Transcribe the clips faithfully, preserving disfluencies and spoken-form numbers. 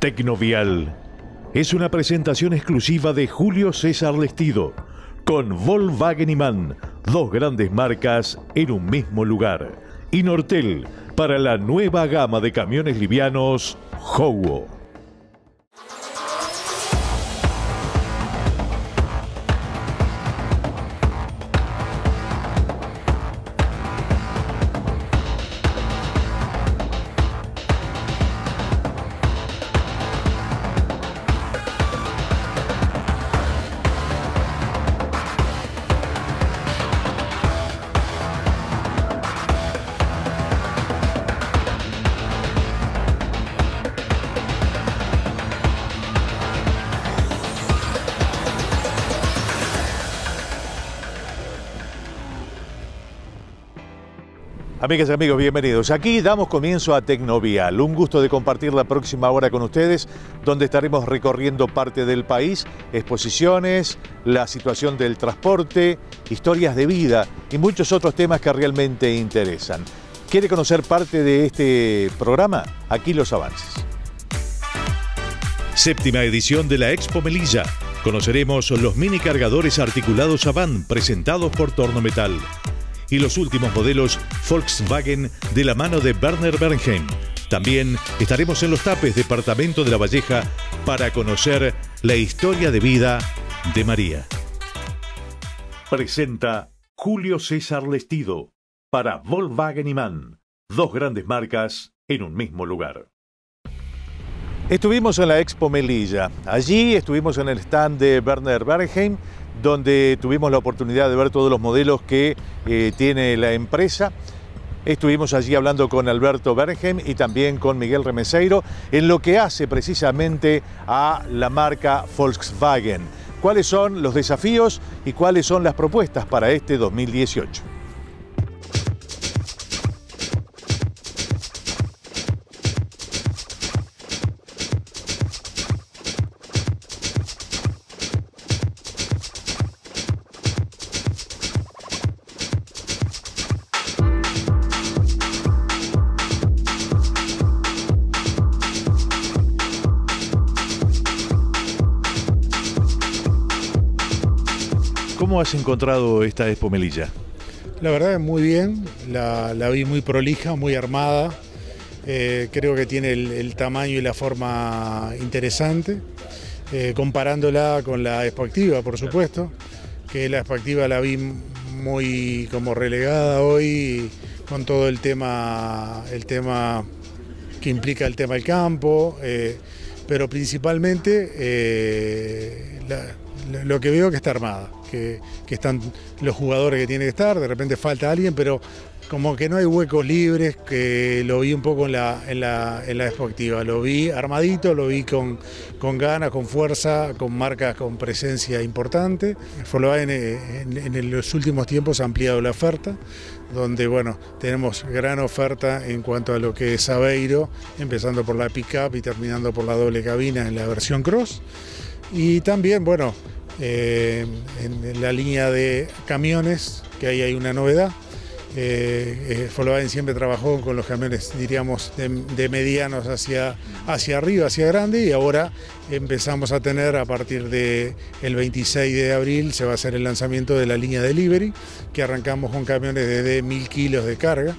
Tecnovial es una presentación exclusiva de Julio César Lestido, con Volkswagen y Mann, dos grandes marcas en un mismo lugar, y Nortel para la nueva gama de camiones livianos Howo. Amigas y amigos, bienvenidos. Aquí damos comienzo a Tecnovial. Un gusto de compartir la próxima hora con ustedes, donde estaremos recorriendo parte del país, exposiciones, la situación del transporte, historias de vida y muchos otros temas que realmente interesan. ¿Quiere conocer parte de este programa? Aquí los avances. Séptima edición de la Expo Melilla. Conoceremos los mini cargadores articulados Avant presentados por Tornometal y los últimos modelos Volkswagen de la mano de Werner Bernheim. También estaremos en los Tapes, departamento de Lavalleja, para conocer la historia de vida de María. Presenta Julio César Lestido para Volkswagen y Mann, dos grandes marcas en un mismo lugar. Estuvimos en la Expo Melilla. Allí estuvimos en el stand de Werner Bernheim, donde tuvimos la oportunidad de ver todos los modelos que eh, tiene la empresa. Estuvimos allí hablando con Alberto Bergen y también con Miguel Remeseiro en lo que hace precisamente a la marca Volkswagen. ¿Cuáles son los desafíos y cuáles son las propuestas para este dos mil dieciocho? ¿Cómo has encontrado esta Expo Melilla? La verdad es muy bien, la, la vi muy prolija, muy armada, eh, creo que tiene el, el tamaño y la forma interesante, eh, comparándola con la Expo Activa, por supuesto, que la Expo Activa la vi muy como relegada hoy, con todo el tema, el tema que implica el tema del campo, eh, pero principalmente eh, la, lo que veo que está armada. Que, que están los jugadores que tienen que estar, de repente falta alguien, pero como que no hay huecos libres, que lo vi un poco en la, en la, en la Expo Activa, lo vi armadito, lo vi con, con ganas, con fuerza, con marcas con presencia importante. Volkswagen en, en, en los últimos tiempos ha ampliado la oferta, donde bueno, tenemos gran oferta en cuanto a lo que es Aveiro, empezando por la pick-up y terminando por la doble cabina en la versión Cross, y también bueno, Eh, en la línea de camiones, que ahí hay una novedad. Eh, eh, Volkswagen siempre trabajó con los camiones, diríamos, de, de medianos hacia, hacia arriba, hacia grande, y ahora empezamos a tener, a partir del veintiséis de abril, se va a hacer el lanzamiento de la línea Delivery, que arrancamos con camiones de, de mil kilos de carga.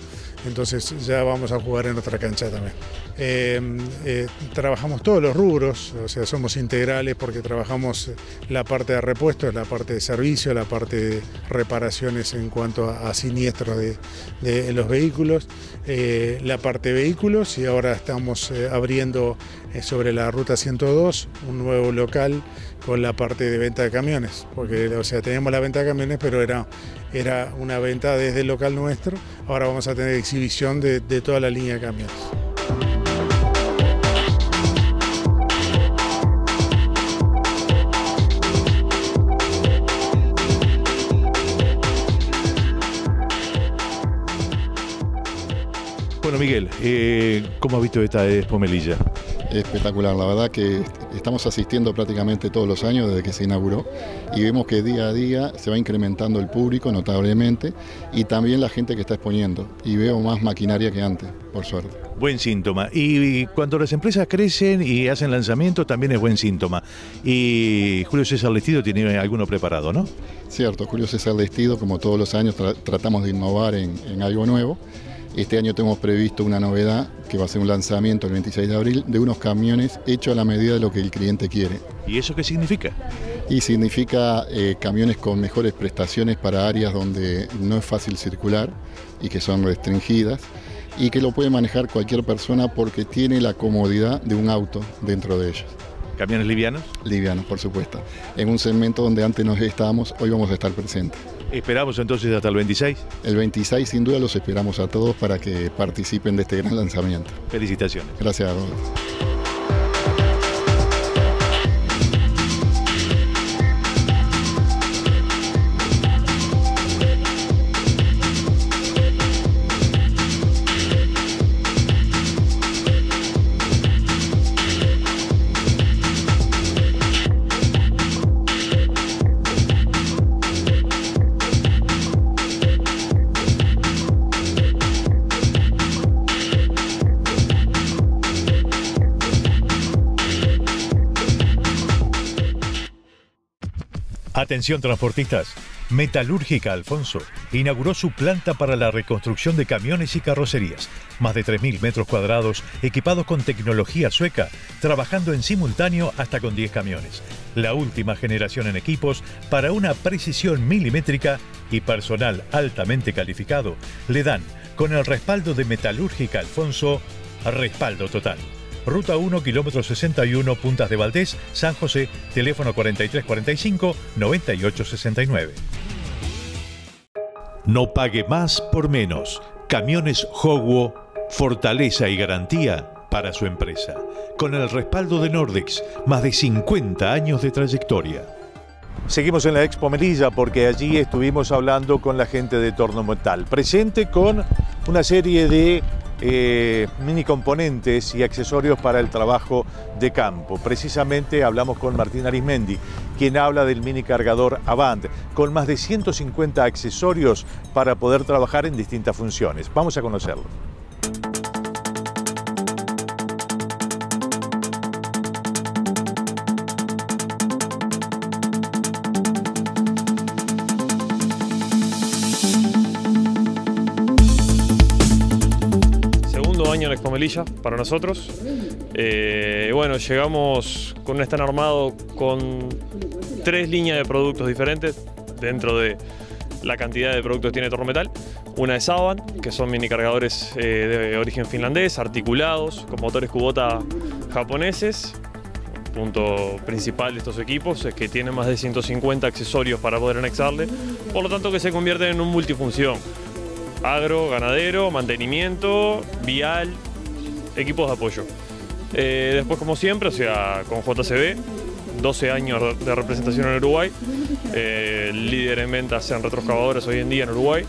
Entonces ya vamos a jugar en otra cancha también. Eh, eh, trabajamos todos los rubros, o sea, somos integrales porque trabajamos la parte de repuestos, la parte de servicio, la parte de reparaciones en cuanto a, a siniestros de, de los vehículos, eh, la parte de vehículos, y ahora estamos eh, abriendo eh, sobre la ruta ciento dos un nuevo local con la parte de venta de camiones, porque, o sea, teníamos la venta de camiones, pero era, era una venta desde el local nuestro. Ahora vamos a tener exhibición de, de toda la línea de camiones. Bueno, Miguel, eh, ¿cómo has visto esta Expo Melilla? Espectacular, la verdad que estamos asistiendo prácticamente todos los años desde que se inauguró y vemos que día a día se va incrementando el público notablemente y también la gente que está exponiendo, y veo más maquinaria que antes, por suerte. Buen síntoma. Y cuando las empresas crecen y hacen lanzamientos también es buen síntoma. Y Julio César Lestido tiene alguno preparado, ¿no? Cierto, Julio César Lestido, como todos los años, tra tratamos de innovar en, en algo nuevo. Este año tenemos previsto una novedad que va a ser un lanzamiento el veintiséis de abril de unos camiones hechos a la medida de lo que el cliente quiere. ¿Y eso qué significa? Y significa eh, camiones con mejores prestaciones para áreas donde no es fácil circular y que son restringidas, y que lo puede manejar cualquier persona porque tiene la comodidad de un auto dentro de ellos. ¿Camiones livianos? Livianos, por supuesto. En un segmento donde antes no estábamos, hoy vamos a estar presentes. ¿Esperamos entonces hasta el veintiséis? El veintiséis, sin duda, los esperamos a todos para que participen de este gran lanzamiento. Felicitaciones. Gracias a todos. Atención transportistas, Metalúrgica Alfonso inauguró su planta para la reconstrucción de camiones y carrocerías. Más de tres mil metros cuadrados equipados con tecnología sueca, trabajando en simultáneo hasta con diez camiones. La última generación en equipos para una precisión milimétrica y personal altamente calificado le dan, con el respaldo de Metalúrgica Alfonso, respaldo total. Ruta uno, kilómetro sesenta y uno, Puntas de Valdés, San José, teléfono cuatro tres cuatro cinco, nueve ocho seis nueve. No pague más por menos. Camiones Howo, fortaleza y garantía para su empresa. Con el respaldo de Nordex, más de cincuenta años de trayectoria. Seguimos en la Expo Melilla porque allí estuvimos hablando con la gente de Tornometal, presente con una serie de Eh, mini componentes y accesorios para el trabajo de campo. Precisamente hablamos con Martín Arismendi, quien habla del mini cargador Avant, con más de ciento cincuenta accesorios para poder trabajar en distintas funciones. Vamos a conocerlo. En Expo Melilla para nosotros. Eh, bueno, llegamos con un stand armado con tres líneas de productos diferentes dentro de la cantidad de productos que tiene Tornometal. Una es Avant, que son mini cargadores eh, de origen finlandés, articulados, con motores Kubota japoneses. El punto principal de estos equipos es que tienen más de ciento cincuenta accesorios para poder anexarle, por lo tanto que se convierten en un multifunción. Agro, ganadero, mantenimiento, vial, equipos de apoyo. Eh, después, como siempre, o sea, con J C B, doce años de representación en Uruguay, eh, líder en ventas en retroexcavadoras hoy en día en Uruguay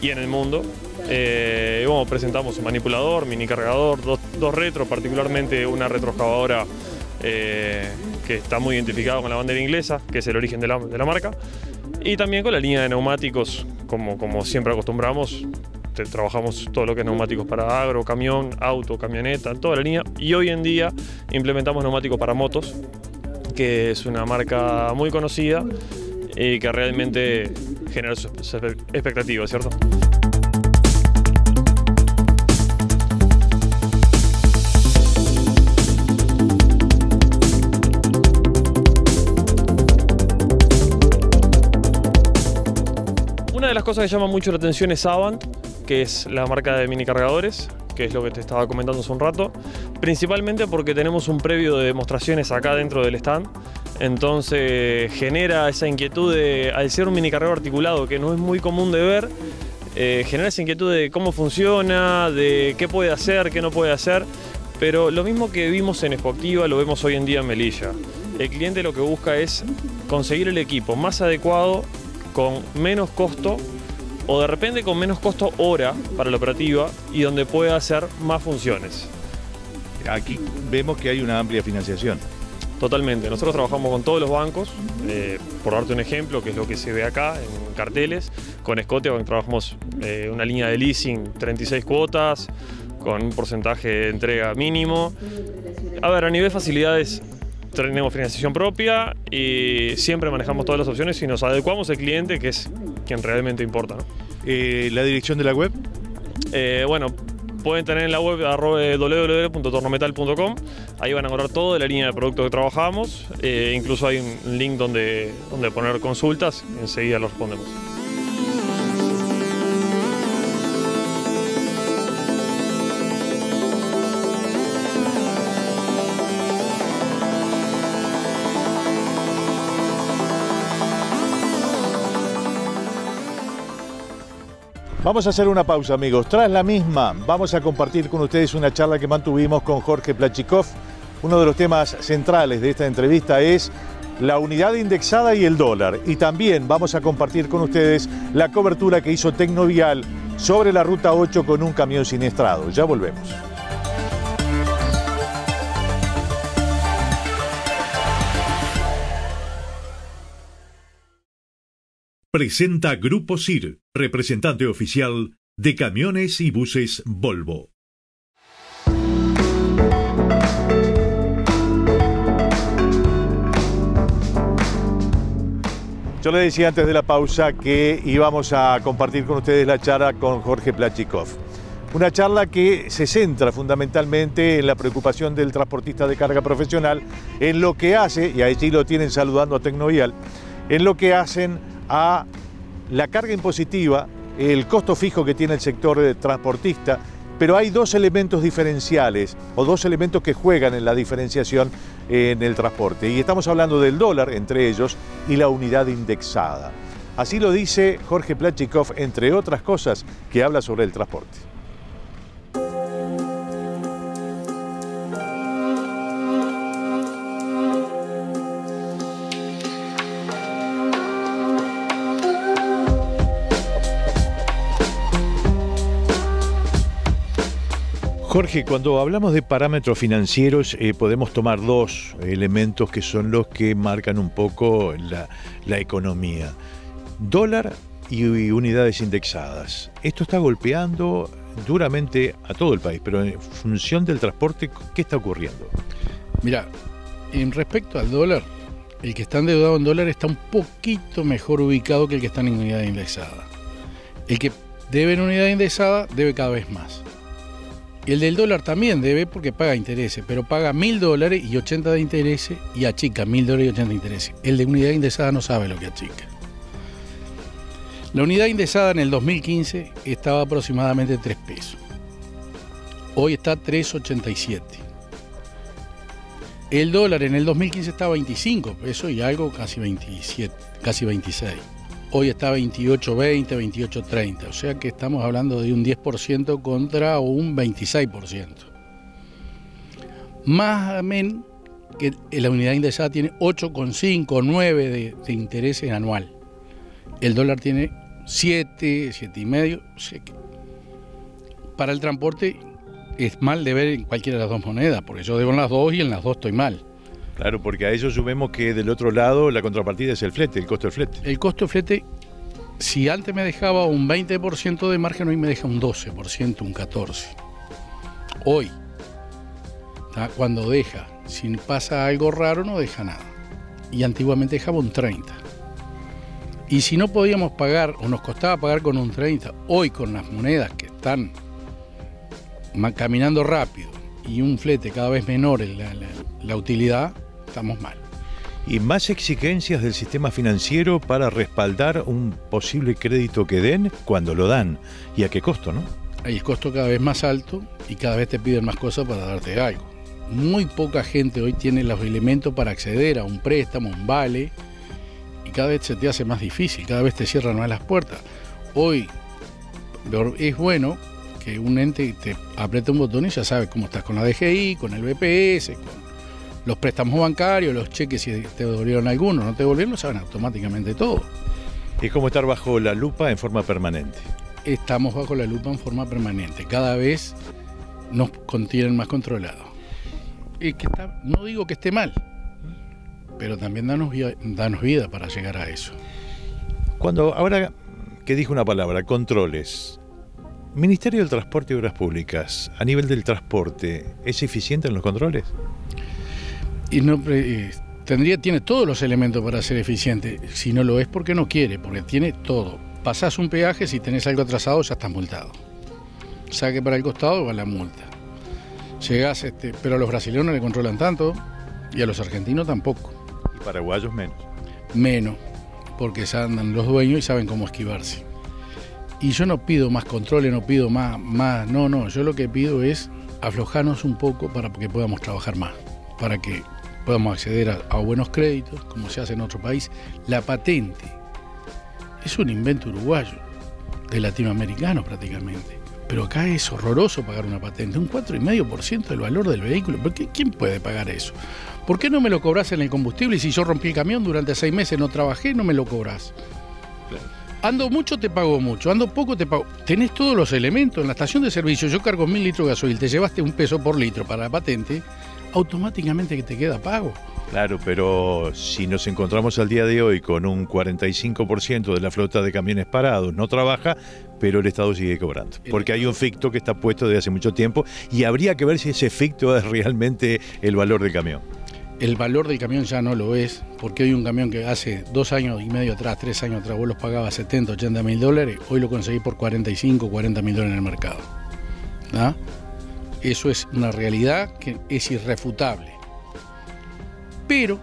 y en el mundo. Eh, y bueno, presentamos un manipulador, mini cargador, dos, dos retro, particularmente una retroexcavadora eh, que está muy identificada con la bandera inglesa, que es el origen de la, de la marca, y también con la línea de neumáticos. Como, como siempre acostumbramos, te, trabajamos todo lo que es neumáticos para agro, camión, auto, camioneta, toda la línea. Y hoy en día implementamos neumáticos para motos, que es una marca muy conocida y que realmente genera sus expectativas, ¿cierto? Una de las cosas que llama mucho la atención es Avant, que es la marca de mini cargadores, que es lo que te estaba comentando hace un rato, principalmente porque tenemos un previo de demostraciones acá dentro del stand, entonces genera esa inquietud de, al ser un mini cargador articulado que no es muy común de ver, eh, genera esa inquietud de cómo funciona, de qué puede hacer, qué no puede hacer, pero lo mismo que vimos en Expo Activa lo vemos hoy en día en Melilla. El cliente lo que busca es conseguir el equipo más adecuado con menos costo, o de repente con menos costo hora para la operativa, y donde pueda hacer más funciones. aquí vemos que hay una amplia financiación. Totalmente, nosotros trabajamos con todos los bancos, eh, por darte un ejemplo, que es lo que se ve acá en carteles, con Scotia trabajamos eh, una línea de leasing, treinta y seis cuotas, con un porcentaje de entrega mínimo. A ver, a nivel de facilidades tenemos financiación propia y siempre manejamos todas las opciones y nos adecuamos al cliente, que es quien realmente importa, ¿no? Eh, ¿La dirección de la web? Eh, bueno, pueden tener en la web doble u doble u doble u punto tornometal punto com, ahí van a encontrar toda la línea de productos que trabajamos, eh, incluso hay un link donde, donde poner consultas, enseguida lo respondemos. Vamos a hacer una pausa, amigos. Tras la misma, vamos a compartir con ustedes una charla que mantuvimos con Jorge Plachicoff. Uno de los temas centrales de esta entrevista es la unidad indexada y el dólar. Y también vamos a compartir con ustedes la cobertura que hizo Tecnovial sobre la Ruta ocho con un camión siniestrado. Ya volvemos. Presenta Grupo C I R, representante oficial de camiones y buses Volvo. Yo le decía antes de la pausa que íbamos a compartir con ustedes la charla con Jorge Plachicoff. Una charla que se centra fundamentalmente en la preocupación del transportista de carga profesional, en lo que hace, y allí lo tienen saludando a Tecnovial, en lo que hacen a la carga impositiva, el costo fijo que tiene el sector de transportista, pero hay dos elementos diferenciales o dos elementos que juegan en la diferenciación en el transporte. Y estamos hablando del dólar, entre ellos, y la unidad indexada. Así lo dice Jorge Plachicoff, entre otras cosas, que habla sobre el transporte. Jorge, cuando hablamos de parámetros financieros eh, podemos tomar dos elementos que son los que marcan un poco la, la economía. Dólar y, y unidades indexadas. Esto está golpeando duramente a todo el país, pero en función del transporte, ¿qué está ocurriendo? Mira, en respecto al dólar, el que está endeudado en dólar está un poquito mejor ubicado que el que está en unidad indexada. El que debe en unidad indexada debe cada vez más. El del dólar también debe porque paga intereses, pero paga mil dólares y ochenta de intereses y achica mil dólares y ochenta de intereses. El de unidad indexada no sabe lo que achica. La unidad indexada en el dos mil quince estaba aproximadamente tres pesos. Hoy está tres ochenta y siete. El dólar en el dos mil quince estaba veinticinco pesos y algo, casi veintisiete, casi veintiséis. Hoy está veintiocho veinte, veintiocho treinta, o sea que estamos hablando de un diez por ciento contra un veintiséis por ciento. Más o menos que la unidad indexada tiene ocho coma cinco, nueve de, de interés en anual. El dólar tiene siete, siete coma cinco, o sea que para el transporte es mal de ver en cualquiera de las dos monedas, porque yo debo en las dos y en las dos estoy mal. Claro, porque a ellos sumemos que del otro lado la contrapartida es el flete, el costo del flete. El costo del flete, si antes me dejaba un veinte por ciento de margen, hoy me deja un doce por ciento, un catorce por ciento. Hoy, ¿tá? Cuando deja, si pasa algo raro, no deja nada. Y antiguamente dejaba un treinta por ciento. Y si no podíamos pagar, o nos costaba pagar con un treinta por ciento, hoy con las monedas que están caminando rápido y un flete cada vez menor en la, la, la utilidad, estamos mal. ¿Y más exigencias del sistema financiero para respaldar un posible crédito que den cuando lo dan? ¿Y a qué costo, no? Hay el costo cada vez más alto y cada vez te piden más cosas para darte algo. Muy poca gente hoy tiene los elementos para acceder a un préstamo, un vale, y cada vez se te hace más difícil, cada vez te cierran más las puertas. Hoy es bueno que un ente te aprieta un botón y ya sabes cómo estás con la D G I, con el B P S, con los préstamos bancarios, los cheques, si te devolvieron algunos, no te devolvieron, lo saben automáticamente todo. Es como estar bajo la lupa en forma permanente. Estamos bajo la lupa en forma permanente. Cada vez nos contienen más controlados. eh, que está, no digo que esté mal, pero también danos, danos vida para llegar a eso. Cuando ahora que dijo una palabra, controles, Ministerio del Transporte y Obras Públicas, a nivel del transporte, ¿es eficiente en los controles? Y no, eh, tendría, tiene todos los elementos para ser eficiente. Si no lo es, porque no quiere, porque tiene todo. Pasás un peaje, si tenés algo atrasado, ya estás multado. Saque para el costado, va la multa. Llegás, este, pero a los brasileños no le controlan tanto, y a los argentinos tampoco. ¿Y paraguayos menos? Menos, porque andan los dueños y saben cómo esquivarse. Y yo no pido más controles, no pido más, más, no, no, yo lo que pido es aflojarnos un poco para que podamos trabajar más, para que podamos acceder a, a buenos créditos, como se hace en otro país. La patente es un invento uruguayo, de latinoamericano prácticamente, pero acá es horroroso pagar una patente, un cuatro coma cinco por ciento del valor del vehículo. ¿Por qué? ¿Quién puede pagar eso? ¿Por qué no me lo cobras en el combustible? Si yo rompí el camión durante seis meses, no trabajé, no me lo cobras. Claro. Ando mucho, te pago mucho. Ando poco, te pago. Tenés todos los elementos. En la estación de servicio yo cargo mil litros de gasoil, te llevaste un peso por litro para la patente, automáticamente que te queda pago. Claro, pero si nos encontramos al día de hoy con un cuarenta y cinco por ciento de la flota de camiones parados no trabaja, pero el Estado sigue cobrando. Porque hay un ficto que está puesto desde hace mucho tiempo y habría que ver si ese ficto es realmente el valor del camión. El valor del camión ya no lo es, porque hoy un camión que hace dos años y medio atrás, tres años atrás, vos los pagabas setenta, ochenta mil dólares, hoy lo conseguís por cuarenta y cinco, cuarenta mil dólares en el mercado. ¿Ah? Eso es una realidad que es irrefutable. Pero,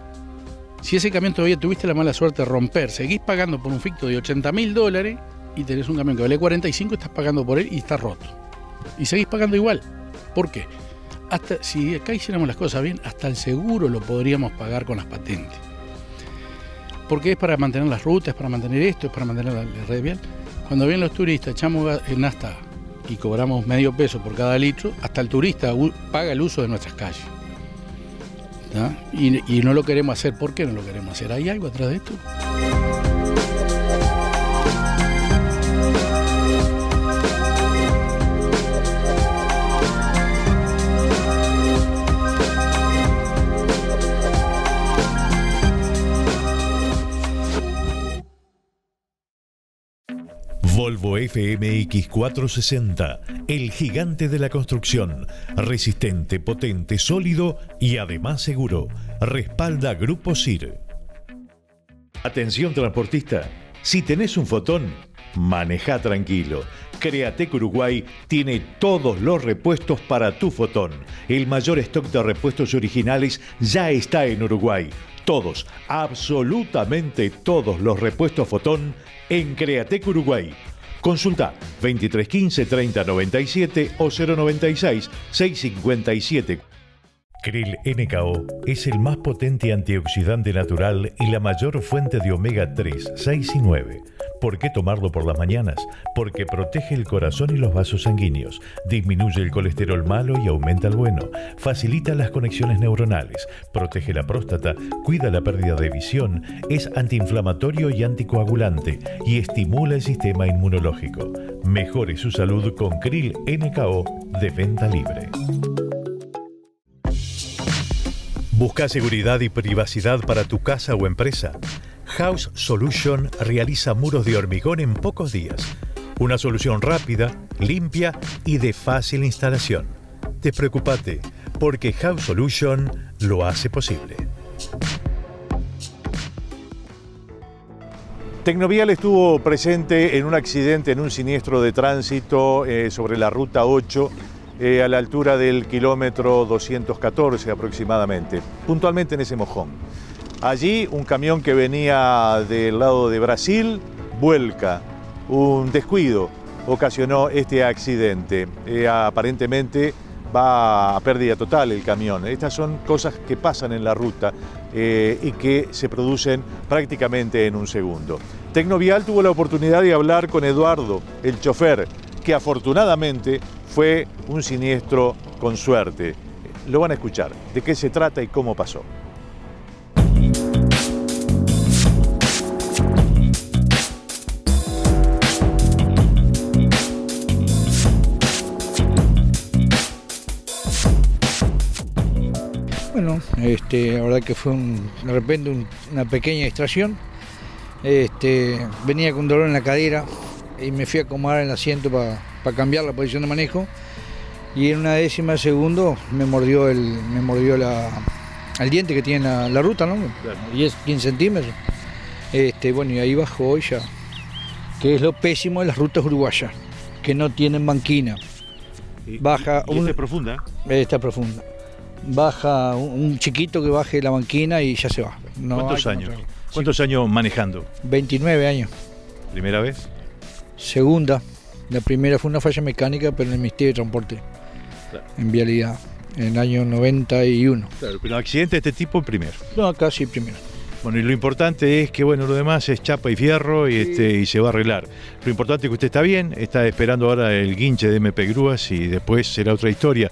si ese camión todavía tuviste la mala suerte de romper, seguís pagando por un ficto de ochenta mil dólares y tenés un camión que vale cuarenta y cinco, estás pagando por él y está roto. Y seguís pagando igual. ¿Por qué? Hasta, si acá hiciéramos las cosas bien, hasta el seguro lo podríamos pagar con las patentes. Porque es para mantener las rutas, para mantener esto, es para mantener la, la red vial. Cuando vienen los turistas, echamos en hasta y cobramos medio peso por cada litro, hasta el turista paga el uso de nuestras calles. ¿No? Y, y no lo queremos hacer. ¿Por qué no lo queremos hacer? ¿Hay algo atrás de esto? Volvo F M X cuatrocientos sesenta, el gigante de la construcción, resistente, potente, sólido y además seguro. Respalda Grupo C I R. Atención transportista, si tenés un Fotón, maneja tranquilo. Créatec Uruguay tiene todos los repuestos para tu Fotón. El mayor stock de repuestos originales ya está en Uruguay. Todos, absolutamente todos los repuestos Fotón en Créatec Uruguay. Consulta veintitrés quince, treinta noventa y siete o cero noventa y seis, seiscientos cincuenta y siete. Krill N K O es el más potente antioxidante natural y la mayor fuente de omega tres, seis y nueve. ¿Por qué tomarlo por las mañanas? Porque protege el corazón y los vasos sanguíneos, disminuye el colesterol malo y aumenta el bueno, facilita las conexiones neuronales, protege la próstata, cuida la pérdida de visión, es antiinflamatorio y anticoagulante y estimula el sistema inmunológico. Mejore su salud con Krill N K O de venta libre. ¿Busca seguridad y privacidad para tu casa o empresa? House Solution realiza muros de hormigón en pocos días. Una solución rápida, limpia y de fácil instalación. Despreocúpate, porque House Solution lo hace posible. Tecnovial estuvo presente en un accidente, en un siniestro de tránsito eh, sobre la ruta ocho. Eh, a la altura del kilómetro doscientos catorce aproximadamente, puntualmente en ese mojón. Allí un camión que venía del lado de Brasil vuelca. Un descuido ocasionó este accidente. Eh, aparentemente va a pérdida total el camión. Estas son cosas que pasan en la ruta eh, y que se producen prácticamente en un segundo. Tecnovial tuvo la oportunidad de hablar con Eduardo, el chofer, que afortunadamente fue un siniestro con suerte. Lo van a escuchar, de qué se trata y cómo pasó. Este, la verdad que fue un, de repente un, una pequeña distracción. Este, venía con dolor en la cadera y me fui a acomodar el asiento para pa cambiar la posición de manejo. Y en una décima de segundo me mordió el, me mordió la, el diente que tiene la, la ruta, ¿no? Claro. diez, quince centímetros. Este, bueno, y ahí bajó ya, que es lo pésimo de las rutas uruguayas, que no tienen banquina. Baja un, ¿está profunda? Está profunda. Baja un, un chiquito que baje la banquina y ya se va. No, ¿cuántos años? No, ¿cuántos años manejando? veintinueve años. ¿Primera vez? Segunda. La primera fue una falla mecánica, pero en el Ministerio de Transporte. Claro. En vialidad, en el año noventa y uno. Claro, pero accidente de este tipo el primero. No, acá sí primero. Bueno, y lo importante es que, bueno, lo demás es chapa y fierro, y, sí, este, y se va a arreglar. Lo importante es que usted está bien, está esperando ahora el guinche de M P Grúas y después será otra historia.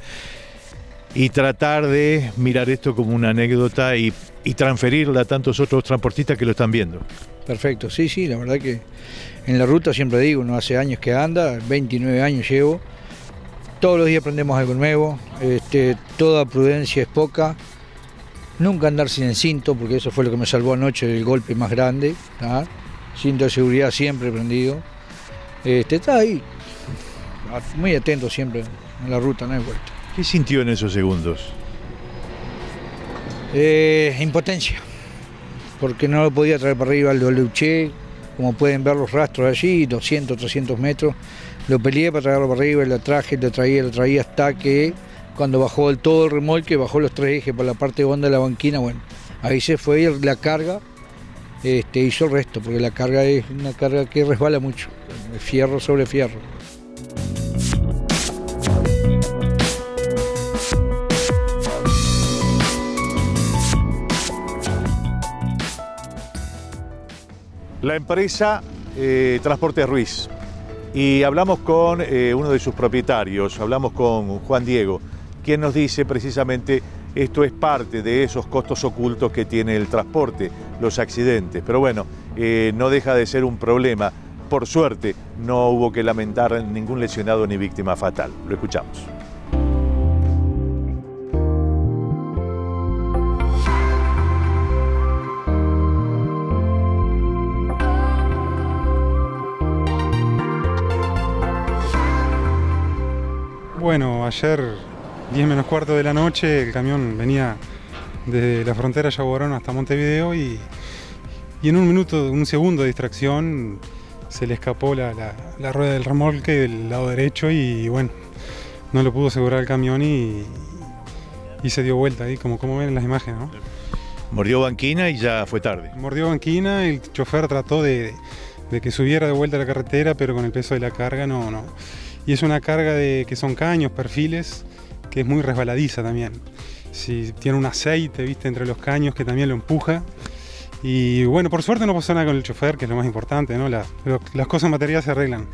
Y tratar de mirar esto como una anécdota y, y transferirla a tantos otros transportistas que lo están viendo. Perfecto, sí, sí, la verdad que en la ruta siempre digo, no hace años que anda, veintinueve años llevo, todos los días aprendemos algo nuevo, este, toda prudencia es poca, nunca andar sin el cinto, porque eso fue lo que me salvó anoche del golpe más grande, ¿tá? Cinto de seguridad siempre prendido, este, está ahí, muy atento siempre en la ruta, no hay vuelta. ¿Qué sintió en esos segundos? Eh, impotencia, porque no lo podía traer para arriba el W C. Como pueden ver los rastros allí, doscientos, trescientos metros, lo peleé para traerlo para arriba, lo traje, lo traía, lo traía hasta que cuando bajó el, todo el remolque, bajó los tres ejes por la parte honda de la banquina, bueno, ahí se fue la carga, este, hizo el resto, porque la carga es una carga que resbala mucho, fierro sobre fierro. La empresa eh, Transporte Ruiz, y hablamos con eh, uno de sus propietarios, hablamos con Juan Diego, quien nos dice precisamente esto es parte de esos costos ocultos que tiene el transporte, los accidentes. Pero bueno, eh, no deja de ser un problema. Por suerte no hubo que lamentar ningún lesionado ni víctima fatal. Lo escuchamos. Bueno, ayer, diez menos cuarto de la noche, el camión venía desde la frontera Yaguarón hasta Montevideo y, y en un minuto, un segundo de distracción, se le escapó la, la, la rueda del remolque del lado derecho y, bueno, no lo pudo asegurar el camión y, y se dio vuelta ahí, como, como ven en las imágenes, ¿no? Mordió banquina y ya fue tarde. Mordió banquina, el chofer trató de, de que subiera de vuelta a la carretera, pero con el peso de la carga no, no. Y es una carga de que son caños, perfiles, que es muy resbaladiza también. Si tiene un aceite, viste, entre los caños que también lo empuja. Y bueno, por suerte no pasó nada con el chofer, que es lo más importante, ¿no? La, lo, las cosas materiales se arreglan.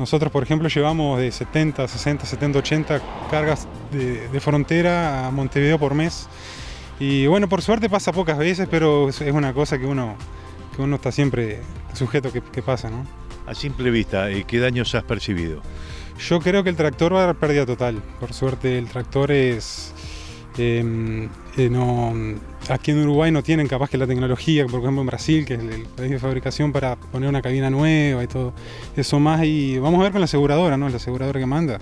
Nosotros, por ejemplo, llevamos de setenta, sesenta, setenta, ochenta cargas de, de frontera a Montevideo por mes. Y bueno, por suerte pasa pocas veces, pero es una cosa que uno, que uno está siempre sujeto que, que pasa, ¿no? A simple vista, ¿qué daños has percibido? Yo creo que el tractor va a dar pérdida total. Por suerte el tractor es... Eh, eh, no, aquí en Uruguay no tienen capaz que la tecnología, por ejemplo en Brasil, que es el país de fabricación para poner una cabina nueva y todo eso más. Y vamos a ver con la aseguradora, ¿no? La aseguradora que manda.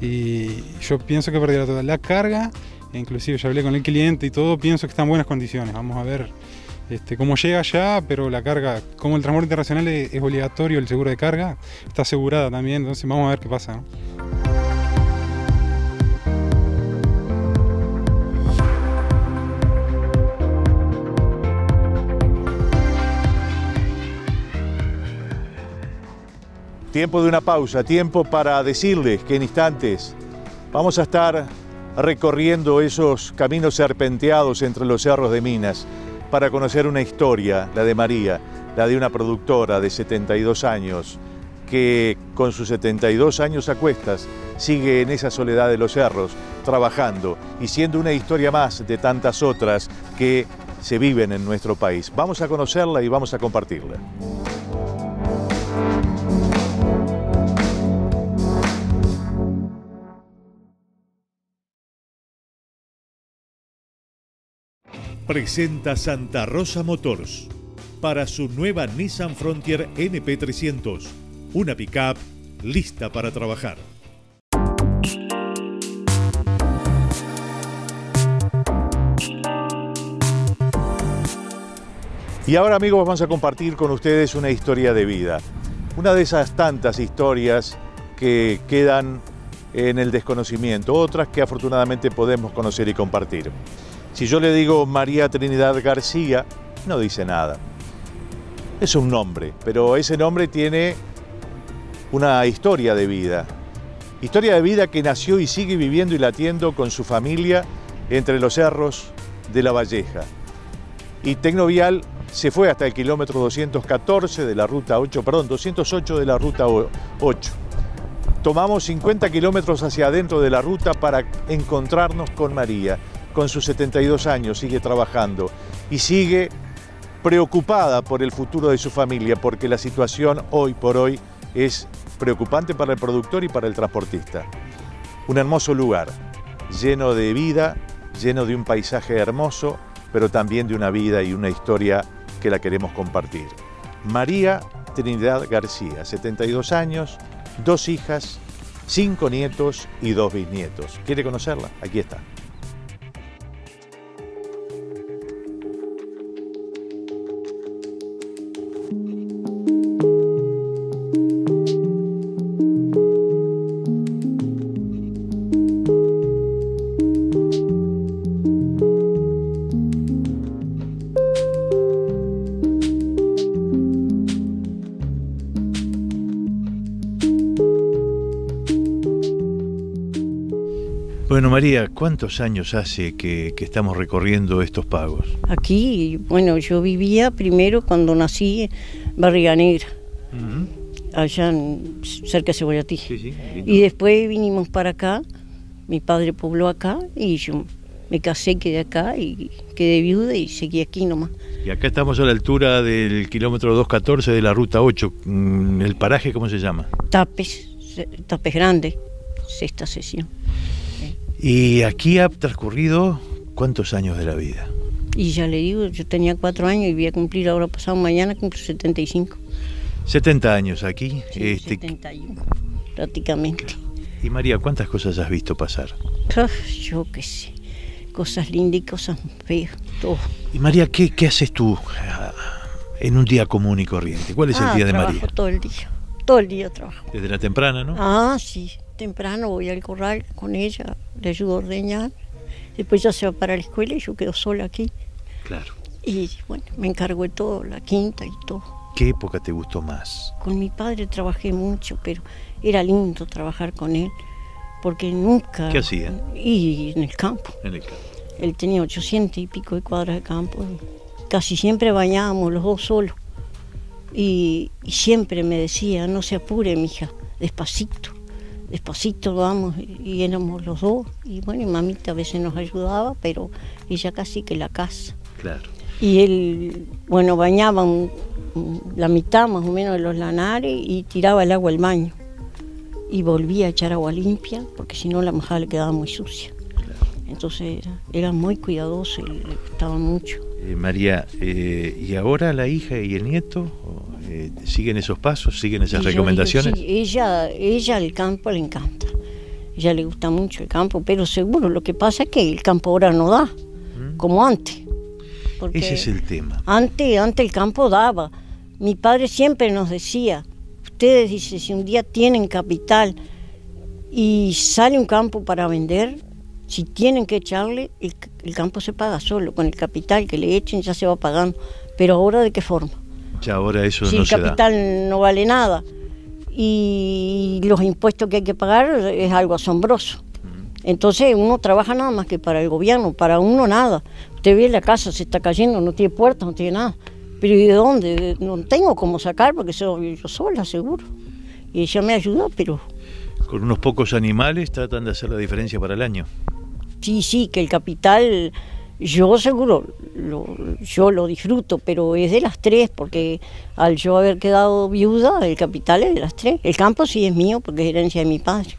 Y yo pienso que pérdida total. La carga, inclusive ya hablé con el cliente y todo, pienso que está en buenas condiciones. Vamos a ver este, cómo llega allá, pero la carga, como el transporte internacional es, es obligatorio, el seguro de carga está asegurada también, entonces vamos a ver qué pasa, ¿no? Tiempo de una pausa, tiempo para decirles que en instantes vamos a estar recorriendo esos caminos serpenteados entre los cerros de Minas, para conocer una historia, la de María, la de una productora de setenta y dos años, que con sus setenta y dos años a cuestas sigue en esa soledad de los cerros, trabajando y siendo una historia más de tantas otras que se viven en nuestro país. Vamos a conocerla y vamos a compartirla. Presenta Santa Rosa Motors para su nueva Nissan Frontier N P trescientos, una pick-up lista para trabajar. Y ahora, amigos, vamos a compartir con ustedes una historia de vida. Una de esas tantas historias que quedan en el desconocimiento, otras que afortunadamente podemos conocer y compartir. Si yo le digo María Trinidad García, no dice nada. Es un nombre, pero ese nombre tiene una historia de vida. Historia de vida que nació y sigue viviendo y latiendo con su familia entre los cerros de Lavalleja. Y Tecnovial se fue hasta el kilómetro doscientos catorce de la ruta ocho, perdón, doscientos ocho de la ruta ocho. Tomamos cincuenta kilómetros hacia adentro de la ruta para encontrarnos con María. Con sus setenta y dos años sigue trabajando y sigue preocupada por el futuro de su familia, porque la situación hoy por hoy es preocupante para el productor y para el transportista. Un hermoso lugar, lleno de vida, lleno de un paisaje hermoso, pero también de una vida y una historia que la queremos compartir. María Trinidad García, setenta y dos años, dos hijas, cinco nietos y dos bisnietos. ¿Quiere conocerla? Aquí está. María, ¿cuántos años hace que, que estamos recorriendo estos pagos? Aquí, bueno, yo vivía primero cuando nací en Barriga Negra, uh-huh. allá en, cerca de Cebollatí. Sí, sí, y después vinimos para acá, mi padre pobló acá y yo me casé, quedé acá y quedé viuda y seguí aquí nomás. Y acá estamos a la altura del kilómetro doscientos catorce de la ruta ocho, ¿el paraje cómo se llama? Tapes, Tapes Grande, sexta sesión. Y aquí ha transcurrido ¿cuántos años de la vida? Y ya le digo, yo tenía cuatro años y voy a cumplir ahora pasado mañana, cumplo setenta y cinco. setenta años aquí. Sí, este... setenta y uno, prácticamente. Y María, ¿cuántas cosas has visto pasar? Uf, yo qué sé, cosas lindas y cosas feas, todo. Y María, ¿qué, qué haces tú en un día común y corriente? ¿Cuál es ah, el día de María? Todo el día, todo el día trabajo. Desde la temprana, ¿no? Ah, sí. Temprano voy al corral con ella, le ayudo a ordeñar, después ya se va para la escuela y yo quedo sola aquí. Claro. Y bueno, me encargo de todo, la quinta y todo. ¿Qué época te gustó más? Con mi padre trabajé mucho, pero era lindo trabajar con él, porque nunca... ¿Qué hacía? Y en el campo. En el campo. Él tenía ochocientas y pico de cuadras de campo, casi siempre bañábamos los dos solos. Y, y siempre me decía, no se apure, mija, despacito. Despacito vamos, y éramos los dos, y bueno, y mamita a veces nos ayudaba, pero ella casi que la casa. Claro. Y él, bueno, bañaba un, la mitad más o menos de los lanares y tiraba el agua al baño. Y volvía a echar agua limpia, porque si no la majada le quedaba muy sucia. Claro. Entonces era, era muy cuidadoso, y le gustaba mucho. Eh, María, eh, ¿y ahora la hija y el nieto? Eh, ¿Siguen esos pasos? ¿Siguen esas recomendaciones? Digo, sí, ella, ella el campo le encanta. Ella le gusta mucho el campo, pero seguro lo que pasa es que el campo ahora no da, ¿Mm? como antes. Porque ese es el tema. Antes, antes el campo daba. Mi padre siempre nos decía, ustedes dice, si un día tienen capital y sale un campo para vender, si tienen que echarle, el, el campo se paga solo. Con el capital que le echen ya se va pagando. Pero ahora, ¿de qué forma? Ya ahora eso sí, no se da. Si el capital no vale nada y los impuestos que hay que pagar es algo asombroso. Entonces uno trabaja nada más que para el gobierno, para uno nada. Usted ve la casa, se está cayendo, no tiene puertas, no tiene nada. Pero ¿y de dónde? No tengo cómo sacar porque soy yo sola, seguro. Y ella me ayuda, pero... Con unos pocos animales tratan de hacer la diferencia para el año. Sí, sí, que el capital... Yo seguro, lo, yo lo disfruto, pero es de las tres, porque al yo haber quedado viuda, el capital es de las tres. El campo sí es mío, porque es herencia de mi padre.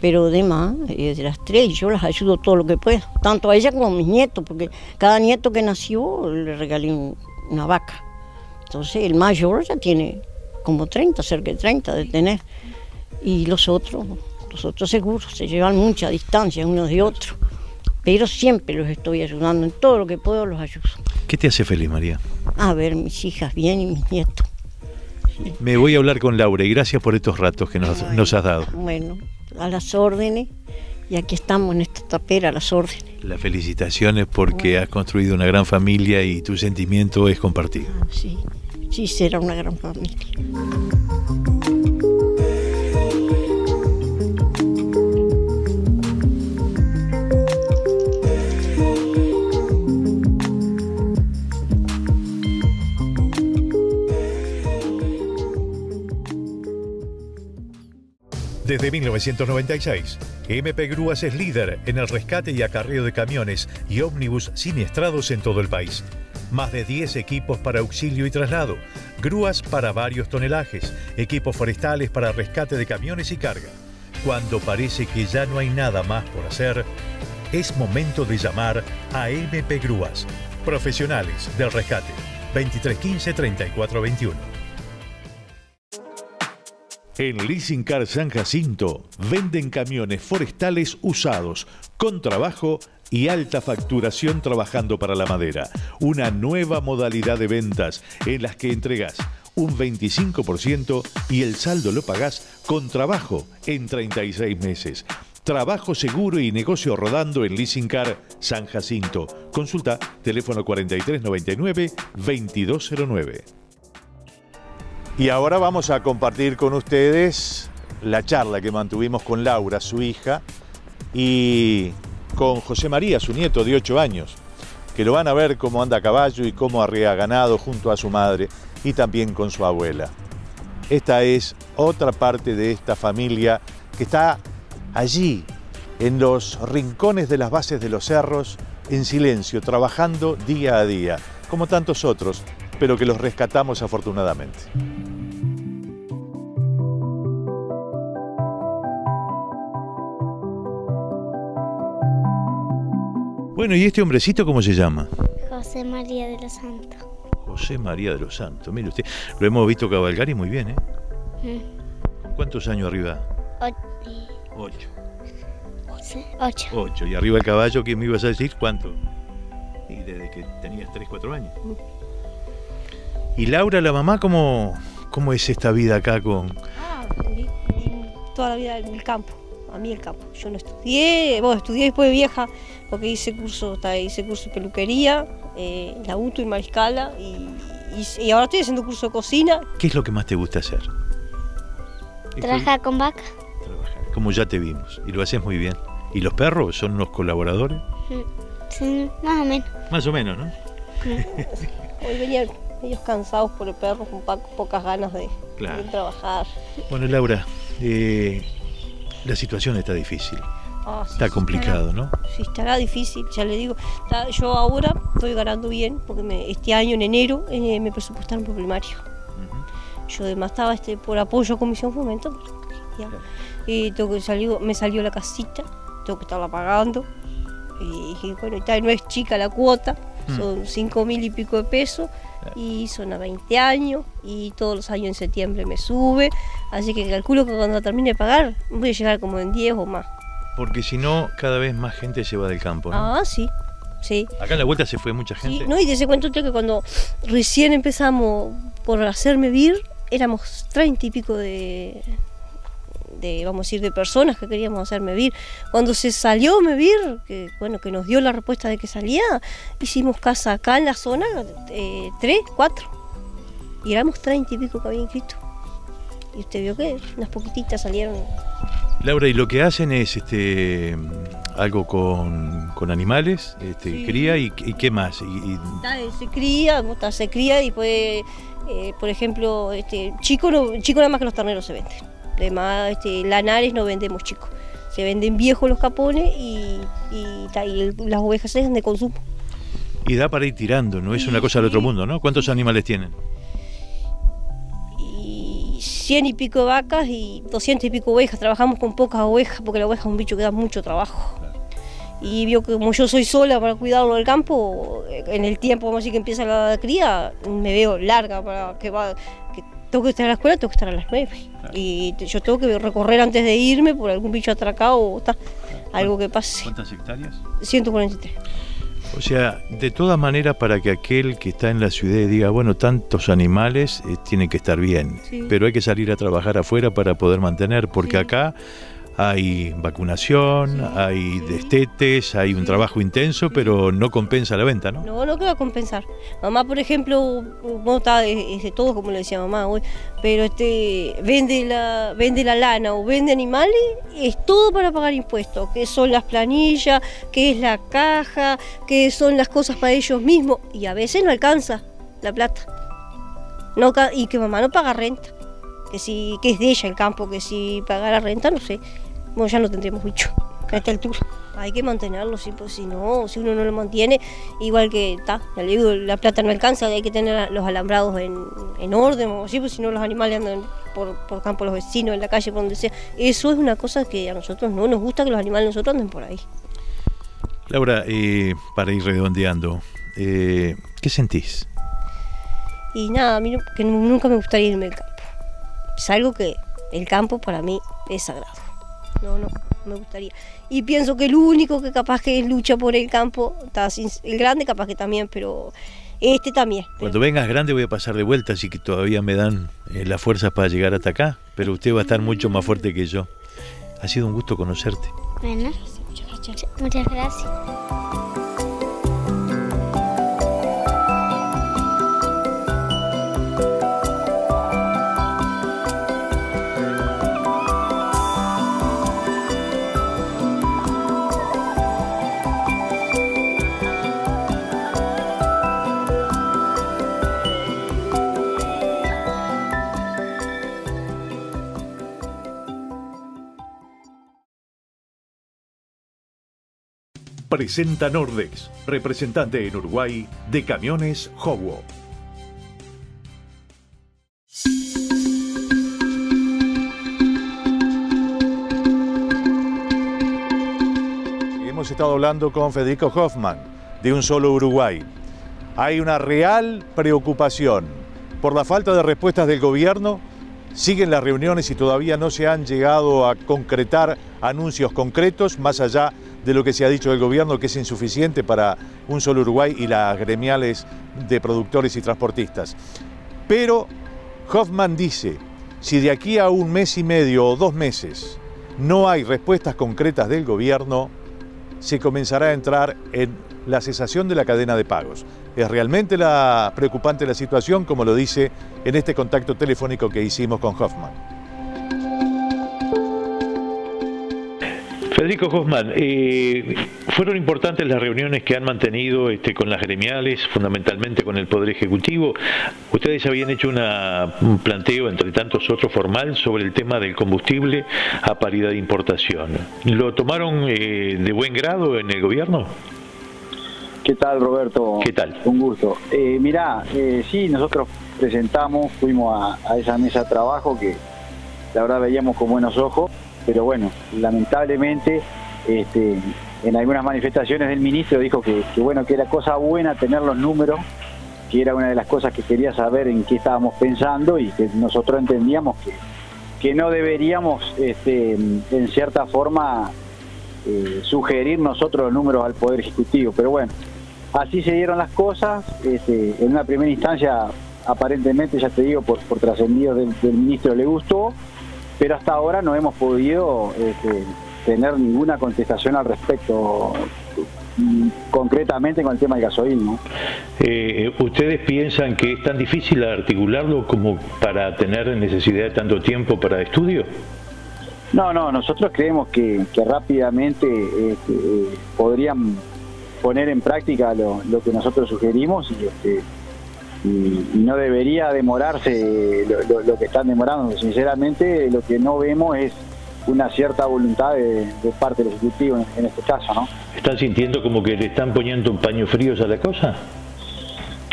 pero además, es de las tres, yo las ayudo todo lo que pueda, tanto a ella como a mis nietos, porque cada nieto que nació le regalé un, una vaca. Entonces el mayor ya tiene como treinta, cerca de treinta de tener, y los otros, los otros seguros, se llevan mucha distancia unos de otros, pero siempre los estoy ayudando, en todo lo que puedo los ayudo. ¿Qué te hace feliz, María? A ver, mis hijas bien y mis nietos. Sí. Me voy a hablar con Laura y gracias por estos ratos que nos, bueno, nos has dado. Bueno, a las órdenes, y aquí estamos en esta tapera, a las órdenes. Las felicitaciones porque bueno, has construido una gran familia y tu sentimiento es compartido. Ah, sí, sí, será una gran familia. Desde mil novecientos noventa y seis, M P Grúas es líder en el rescate y acarreo de camiones y ómnibus siniestrados en todo el país. Más de diez equipos para auxilio y traslado, grúas para varios tonelajes, equipos forestales para rescate de camiones y carga. Cuando parece que ya no hay nada más por hacer, es momento de llamar a M P Grúas, profesionales del rescate, veintitrés quince, treinta y cuatro veintiuno. En Leasing Car San Jacinto venden camiones forestales usados, con trabajo y alta facturación trabajando para la madera. Una nueva modalidad de ventas en las que entregas un veinticinco por ciento y el saldo lo pagás con trabajo en treinta y seis meses. Trabajo seguro y negocio rodando en Leasing Car San Jacinto. Consulta teléfono cuarenta y tres noventa y nueve, veintidós cero nueve. Y ahora vamos a compartir con ustedes la charla que mantuvimos con Laura, su hija, y con José María, su nieto de ocho años, que lo van a ver cómo anda a caballo y cómo arrea ganado junto a su madre y también con su abuela. Esta es otra parte de esta familia que está allí, en los rincones de las bases de los cerros, en silencio, trabajando día a día, como tantos otros, pero que los rescatamos afortunadamente. Bueno, ¿y este hombrecito cómo se llama? José María de los Santos. José María de los Santos, mire usted. Lo hemos visto cabalgar y muy bien, ¿eh? Mm. ¿Cuántos años arriba? O ocho. Ocho. Ocho. Ocho. ¿Y arriba el caballo quién me ibas a decir? ¿Cuánto? Y desde que tenías tres, cuatro años. Mm. ¿Y Laura, la mamá, cómo, cómo es esta vida acá con...? Ah, toda la vida en el campo, a mí el campo. Yo no estudié, bueno, estudié después de vieja, porque hice curso, hice curso de peluquería, eh, la U T U y mariscala, y, y, y ahora estoy haciendo curso de cocina. ¿Qué es lo que más te gusta hacer? Trabajar con vaca. Trabajar, como ya te vimos, y lo haces muy bien. ¿Y los perros son unos colaboradores? Sí, más o menos. Más o menos, ¿no? Hoy venía... ellos cansados por el perro, con pocas ganas de, claro, de trabajar. Bueno, Laura, eh, la situación está difícil. Ah, sí, está sí, complicado, estará, ¿no? Sí, estará difícil, ya le digo. Está, yo ahora estoy ganando bien, porque me, este año, en enero, eh, me presupuestaron por primario. Uh-huh. Yo además estaba este, por apoyo a Comisión Fomento. Claro. Y tengo que salir, me salió la casita, tengo que estarla pagando. Y, y bueno, y tal, no es chica la cuota. Son cinco mil y pico de pesos y son a veinte años y todos los años en septiembre me sube. Así que calculo que cuando termine de pagar voy a llegar como en diez o más. Porque si no, cada vez más gente se va del campo, ¿no? Ah, sí, sí. Acá en la vuelta se fue mucha gente. Sí, no, y te cuento usted que cuando recién empezamos por hacerme vir, éramos treinta y pico de... de, vamos a decir, de personas que queríamos hacer MEVIR. Cuando se salió MEVIR, que bueno, que nos dio la respuesta de que salía, hicimos casa acá en la zona, eh, tres, cuatro, y éramos treinta y pico que había inscrito. Y usted vio que unas poquititas salieron. Laura, ¿y lo que hacen es este algo con, con animales? Este, sí. ¿Cría y, y qué más? Y, y... Se cría, se cría y puede, eh, por ejemplo, este, chico, no, chico nada más que los terneros se venden. Además, este, lanares no vendemos chicos, se venden viejos los capones y, y, y las ovejas se dejan de consumo. Y da para ir tirando, no es una cosa del otro mundo, ¿no? ¿Cuántos animales tienen? Y cien y pico vacas y doscientas y pico ovejas. Trabajamos con pocas ovejas porque la oveja es un bicho que da mucho trabajo. Y vio que como yo soy sola para cuidarlo del campo, en el tiempo, vamos a decir que empieza la cría, me veo larga para que va... Que tengo que estar a la escuela, tengo que estar a las nueve. Claro. Y yo tengo que recorrer antes de irme por algún bicho atracado o tal, claro, algo que pase. ¿Cuántas hectáreas? ciento cuarenta y tres. O sea, de todas maneras, para que aquel que está en la ciudad diga, bueno, tantos animales eh, tienen que estar bien, sí, pero hay que salir a trabajar afuera para poder mantener, porque sí, acá hay vacunación, sí, hay destetes, hay un sí, trabajo intenso, pero no compensa la venta, ¿no? No, no que va a compensar. Mamá, por ejemplo, no está de todo, como le decía mamá hoy, pero este vende la, vende la lana o vende animales, es todo para pagar impuestos, que son las planillas, que es la caja, que son las cosas para ellos mismos, y a veces no alcanza la plata. No, y que mamá no paga renta, que si, que es de ella el campo, que si pagara renta, no sé. Bueno, ya no tendremos bicho a esta altura. Hay que mantenerlo, sí, pues si no, si uno no lo mantiene, igual que está, la plata no alcanza, hay que tener los alambrados en, en orden, o así, pues si no los animales andan por, por campo, los vecinos, en la calle, por donde sea. Eso es una cosa que a nosotros no nos gusta, que los animales nosotros anden por ahí. Laura, eh, para ir redondeando, eh, ¿qué sentís? Y nada, a mí no, que nunca me gustaría irme del campo. Es algo que el campo para mí es sagrado. No, no, me gustaría. Y pienso que el único que capaz que lucha por el campo, el grande capaz que también, pero este también. Cuando vengas grande voy a pasar de vuelta, así que todavía me dan eh, las fuerzas para llegar hasta acá, pero usted va a estar mucho más fuerte que yo. Ha sido un gusto conocerte. Bueno, muchas gracias. Presenta Nordex, representante en Uruguay de camiones Howo. Hemos estado hablando con Federico Holzmann de Un Solo Uruguay. Hay una real preocupación por la falta de respuestas del gobierno. Siguen las reuniones y todavía no se han llegado a concretar anuncios concretos, más allá de lo que se ha dicho del gobierno, que es insuficiente para Un Solo Uruguay y las gremiales de productores y transportistas. Pero Holzmann dice, si de aquí a un mes y medio o dos meses no hay respuestas concretas del gobierno, se comenzará a entrar en la cesación de la cadena de pagos. Es realmente la preocupante la situación, como lo dice en este contacto telefónico que hicimos con Holzmann. Federico Holzmann, eh, fueron importantes las reuniones que han mantenido este, con las gremiales, fundamentalmente con el Poder Ejecutivo. Ustedes habían hecho una, un planteo, entre tantos otros, formal sobre el tema del combustible a paridad de importación. ¿Lo tomaron eh, de buen grado en el gobierno? ¿Qué tal, Roberto? ¿Qué tal? Un gusto. Eh, mirá, eh, sí, nosotros presentamos, fuimos a, a esa mesa de trabajo que la verdad veíamos con buenos ojos, pero bueno, lamentablemente este, en algunas manifestaciones del ministro dijo que, que bueno, que era cosa buena tener los números, que era una de las cosas que quería saber en qué estábamos pensando y que nosotros entendíamos que, que no deberíamos, este, en cierta forma, eh, sugerir nosotros los números al Poder Ejecutivo, pero bueno. Así se dieron las cosas, este, en una primera instancia aparentemente, ya te digo, por, por trascendido del, del ministro le gustó, pero hasta ahora no hemos podido este, tener ninguna contestación al respecto, concretamente con el tema del gasoil, ¿no? Eh, ¿Ustedes piensan que es tan difícil articularlo como para tener necesidad de tanto tiempo para estudio? No, no, nosotros creemos que, que rápidamente este, eh, podrían poner en práctica lo, lo que nosotros sugerimos y, este, y, y no debería demorarse lo, lo, lo que están demorando. Sinceramente, lo que no vemos es una cierta voluntad de, de parte del Ejecutivo en, en este caso, ¿no? ¿Están sintiendo como que le están poniendo un paño frío a la cosa?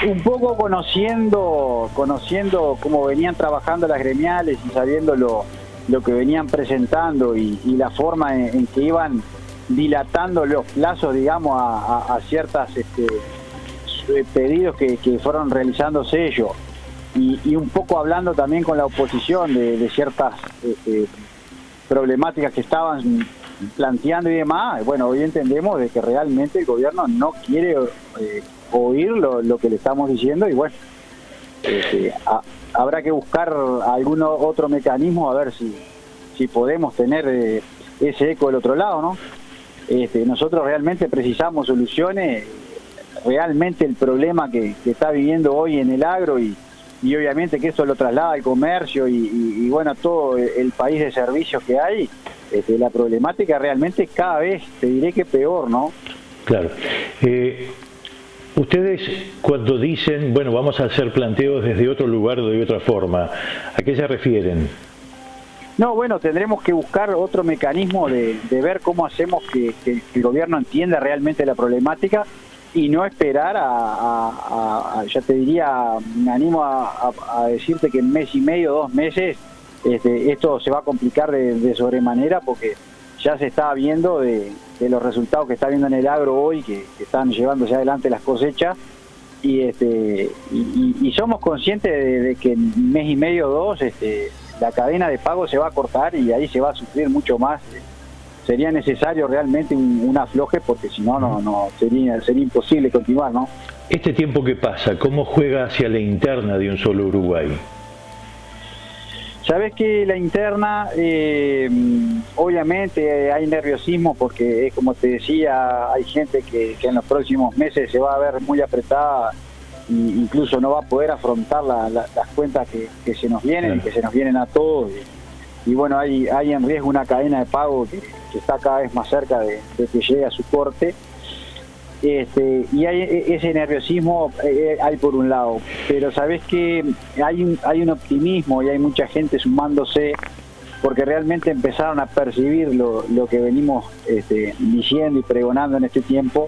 un poco conociendo, conociendo cómo venían trabajando las gremiales y sabiendo lo, lo que venían presentando y, y la forma en, en que iban dilatando los plazos, digamos, a, a, a ciertas este, pedidos que, que fueron realizándose ellos. Y, y un poco hablando también con la oposición de, de ciertas este, problemáticas que estaban planteando y demás. Bueno, hoy entendemos de que realmente el gobierno no quiere eh, oír lo, lo que le estamos diciendo y bueno, este, a, habrá que buscar algún otro mecanismo a ver si, si podemos tener eh, ese eco del otro lado, ¿no? Este, nosotros realmente precisamos soluciones, realmente el problema que, que está viviendo hoy en el agro y y obviamente que eso lo traslada al comercio y, y, y bueno, todo el país de servicios que hay, este, la problemática realmente cada vez, te diré que peor, ¿no? Claro. Eh, ustedes cuando dicen, bueno, vamos a hacer planteos desde otro lugar o de otra forma, ¿a qué se refieren? No, bueno, tendremos que buscar otro mecanismo de, de ver cómo hacemos que, que el gobierno entienda realmente la problemática y no esperar a, a, a, ya te diría, me animo a, a, a decirte que en mes y medio, dos meses, este, esto se va a complicar de, de sobremanera porque ya se está viendo de, de los resultados que está viendo en el agro hoy, que, que están llevándose adelante las cosechas, y este y, y, y somos conscientes de, de que en mes y medio, dos, este, la cadena de pago se va a cortar y ahí se va a sufrir mucho más. Sería necesario realmente un, un afloje porque si no, no, no sería, sería imposible continuar, ¿no? Este tiempo que pasa, ¿cómo juega hacia la interna de Un Solo Uruguay? Sabés que la interna, eh, obviamente hay nerviosismo porque, como te decía, hay gente que, que en los próximos meses se va a ver muy apretada e incluso no va a poder afrontar la, la, las cuentas que, que se nos vienen, claro, y que se nos vienen a todos. Y bueno, hay, hay en riesgo una cadena de pago que, que está cada vez más cerca de, de que llegue a su corte. Este, y hay ese nerviosismo, eh, hay por un lado, pero sabés que hay un, hay un optimismo y hay mucha gente sumándose porque realmente empezaron a percibir lo, lo que venimos este, diciendo y pregonando en este tiempo.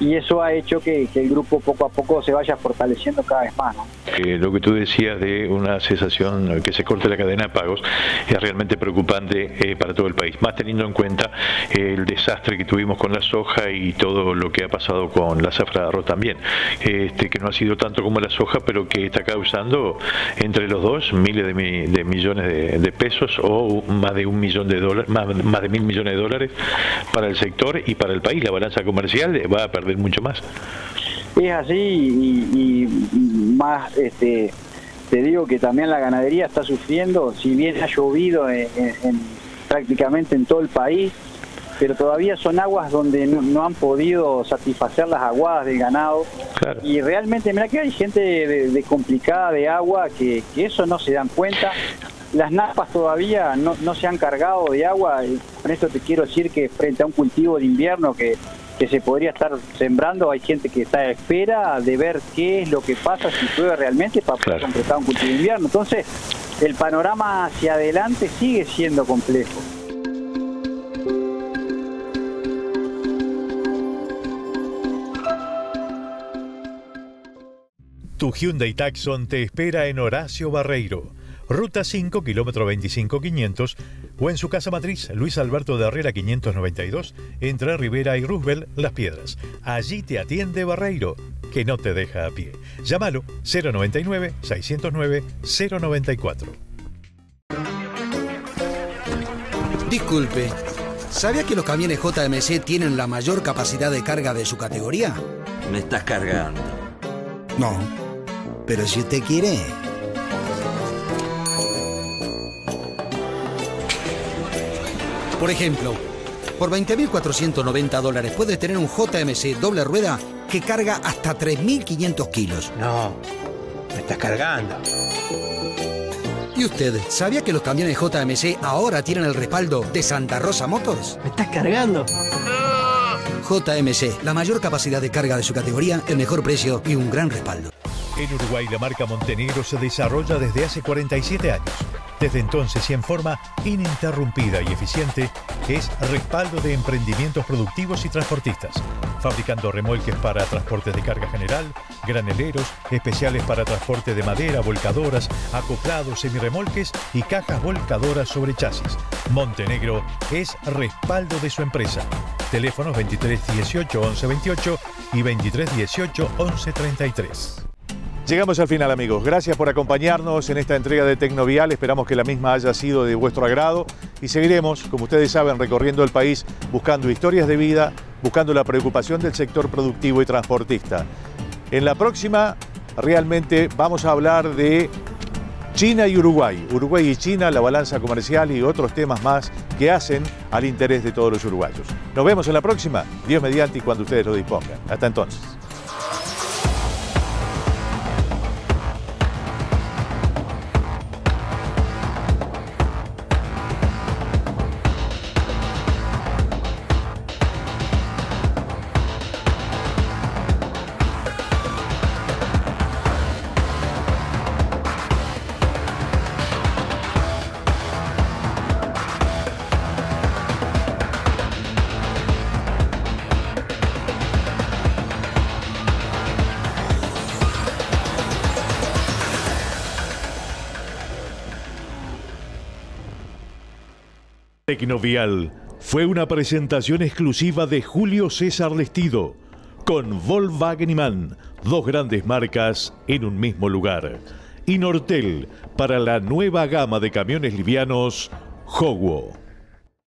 Y eso ha hecho que, que el grupo poco a poco se vaya fortaleciendo cada vez más, ¿no? Eh, lo que tú decías de una cesación, que se corte la cadena de pagos, es realmente preocupante eh, para todo el país, más teniendo en cuenta eh, el desastre que tuvimos con la soja y todo lo que ha pasado con la zafra de arroz también, este, que no ha sido tanto como la soja, pero que está causando entre los dos miles de, mi, de millones de, de pesos o más de un millón de dólares, más, más de mil millones de dólares para el sector y para el país. La balanza comercial va a perder mucho más. Es así y, y más, este, te digo que también la ganadería está sufriendo, si bien ha llovido en, en, en, prácticamente en todo el país, pero todavía son aguas donde no, no han podido satisfacer las aguadas del ganado. Claro. Y realmente, mira que hay gente de, de complicada de agua que, que eso no se dan cuenta. Las napas todavía no, no se han cargado de agua, y con esto te quiero decir que frente a un cultivo de invierno que que se podría estar sembrando, hay gente que está a espera de ver qué es lo que pasa si llueve realmente para poder, claro, completar un cultivo de invierno. Entonces, el panorama hacia adelante sigue siendo complejo. Tu Hyundai Tucson te espera en Horacio Barreiro, Ruta cinco, kilómetro veinticinco mil quinientos, o en su casa matriz, Luis Alberto de Herrera quinientos noventa y dos, entre Rivera y Roosevelt, Las Piedras. Allí te atiende Barreiro, que no te deja a pie. Llámalo cero noventa y nueve, seiscientos nueve, cero noventa y cuatro. Disculpe, ¿sabía que los camiones J M C tienen la mayor capacidad de carga de su categoría? Me estás cargando. No, pero si usted quiere... Por ejemplo, por veinte mil cuatrocientos noventa dólares puedes tener un J M C doble rueda que carga hasta tres mil quinientos kilos. No, me estás cargando. ¿Y usted sabía que los camiones J M C ahora tienen el respaldo de Santa Rosa Motors? Me estás cargando. J M C, la mayor capacidad de carga de su categoría, el mejor precio y un gran respaldo. En Uruguay, la marca Montenegro se desarrolla desde hace cuarenta y siete años. Desde entonces y en forma ininterrumpida y eficiente, es respaldo de emprendimientos productivos y transportistas, fabricando remolques para transportes de carga general, graneleros, especiales para transporte de madera, volcadoras, acoplados, semirremolques y cajas volcadoras sobre chasis. Montenegro es respaldo de su empresa. Teléfonos veintitrés dieciocho once veintiocho y veintitrés dieciocho once treinta y tres. Llegamos al final, amigos. Gracias por acompañarnos en esta entrega de Tecnovial. Esperamos que la misma haya sido de vuestro agrado y seguiremos, como ustedes saben, recorriendo el país buscando historias de vida, buscando la preocupación del sector productivo y transportista. En la próxima, realmente vamos a hablar de China y Uruguay. Uruguay y China, la balanza comercial y otros temas más que hacen al interés de todos los uruguayos. Nos vemos en la próxima, Dios mediante y cuando ustedes lo dispongan. Hasta entonces. Tecnovial fue una presentación exclusiva de Julio César Lestido, con Volkswagen y Mann, dos grandes marcas en un mismo lugar, y Nortel para la nueva gama de camiones livianos Howo.